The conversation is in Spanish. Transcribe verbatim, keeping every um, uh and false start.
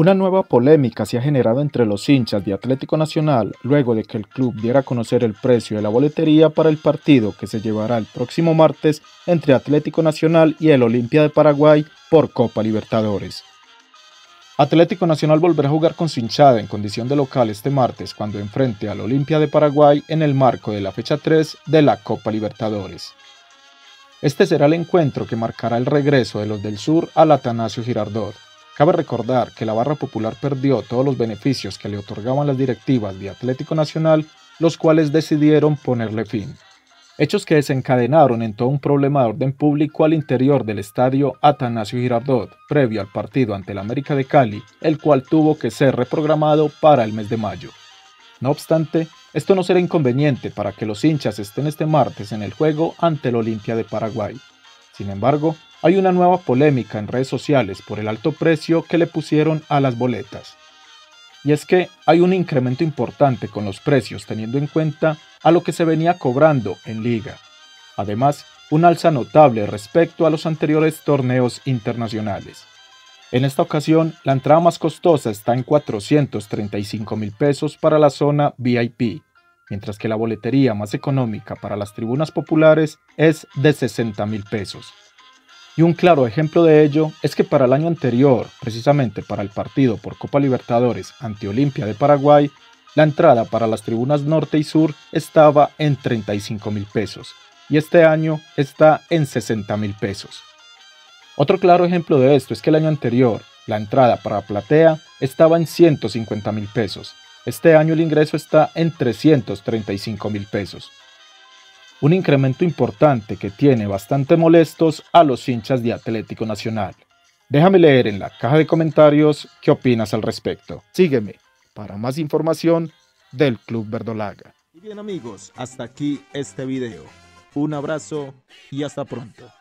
Una nueva polémica se ha generado entre los hinchas de Atlético Nacional luego de que el club diera a conocer el precio de la boletería para el partido que se llevará el próximo martes entre Atlético Nacional y el Olimpia de Paraguay por Copa Libertadores. Atlético Nacional volverá a jugar con su hinchada en condición de local este martes cuando enfrente al Olimpia de Paraguay en el marco de la fecha tres de la Copa Libertadores. Este será el encuentro que marcará el regreso de los del sur al Atanasio Girardot. Cabe recordar que la barra popular perdió todos los beneficios que le otorgaban las directivas de Atlético Nacional, los cuales decidieron ponerle fin. Hechos que desencadenaron en todo un problema de orden público al interior del estadio Atanasio Girardot, previo al partido ante el América de Cali, el cual tuvo que ser reprogramado para el mes de mayo. No obstante, esto no será inconveniente para que los hinchas estén este martes en el juego ante el Olimpia de Paraguay. Sin embargo, hay una nueva polémica en redes sociales por el alto precio que le pusieron a las boletas. Y es que hay un incremento importante con los precios teniendo en cuenta a lo que se venía cobrando en liga. Además, un alza notable respecto a los anteriores torneos internacionales. En esta ocasión, la entrada más costosa está en cuatrocientos treinta y cinco mil pesos para la zona V I P, mientras que la boletería más económica para las tribunas populares es de sesenta mil pesos. Y un claro ejemplo de ello es que para el año anterior, precisamente para el partido por Copa Libertadores ante Olimpia de Paraguay, la entrada para las tribunas norte y sur estaba en treinta y cinco mil pesos y este año está en sesenta mil pesos. Otro claro ejemplo de esto es que el año anterior, la entrada para platea estaba en ciento cincuenta mil pesos. Este año el ingreso está en trescientos treinta y cinco mil pesos. Un incremento importante que tiene bastante molestos a los hinchas de Atlético Nacional. Déjame leer en la caja de comentarios qué opinas al respecto. Sígueme para más información del Club Verdolaga. Bien amigos, hasta aquí este video. Un abrazo y hasta pronto.